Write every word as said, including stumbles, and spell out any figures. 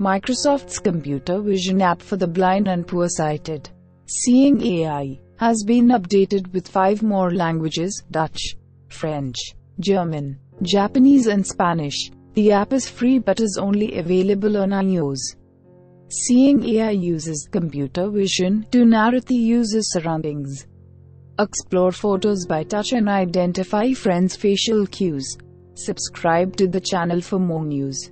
Microsoft's computer vision app for the blind and poor-sighted, Seeing A I, has been updated with five more languages: Dutch, French, German, Japanese and Spanish. The app is free but is only available on iOS. Seeing A I uses computer vision to narrate the user's surroundings, explore photos by touch and identify friends' facial cues. Subscribe to the channel for more news.